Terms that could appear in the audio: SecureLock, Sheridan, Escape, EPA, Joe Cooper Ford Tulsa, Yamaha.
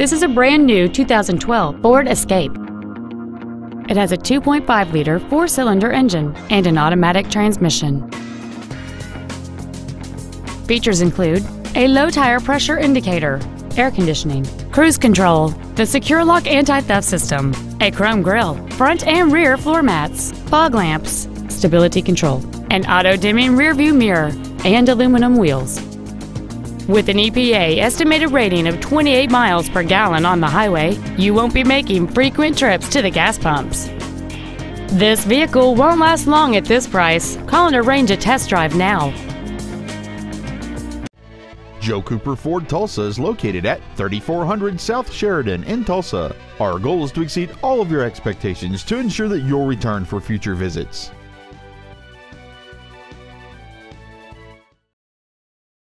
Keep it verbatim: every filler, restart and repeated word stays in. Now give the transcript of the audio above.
This is a brand new two thousand twelve Ford Escape. It has a two point five liter four-cylinder engine and an automatic transmission. Features include a low tire pressure indicator, air conditioning, cruise control, the SecureLock anti-theft system, a chrome grille, front and rear floor mats, fog lamps, stability control, an auto-dimming rearview mirror, and aluminum wheels. With an E P A estimated rating of twenty-eight miles per gallon on the highway, you won't be making frequent trips to the gas pumps. This vehicle won't last long at this price. Call and arrange a test drive now. Joe Cooper Ford Tulsa is located at thirty-four hundred South Sheridan in Tulsa. Our goal is to exceed all of your expectations to ensure that you'll return for future visits.